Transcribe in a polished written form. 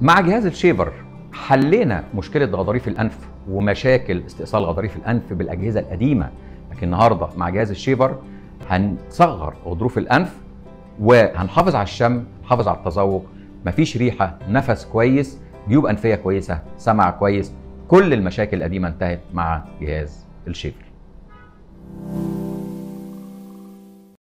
مع جهاز الشيفر حلينا مشكلة غضاريف الأنف ومشاكل استئصال غضاريف الأنف بالأجهزة القديمة، لكن النهاردة مع جهاز الشيفر هنصغر غضروف الأنف وهنحافظ على الشم، هنحافظ على التذوق، مفيش ريحة، نفس كويس، جيوب أنفية كويسة، سمع كويس، كل المشاكل القديمة انتهت مع جهاز الشيفر.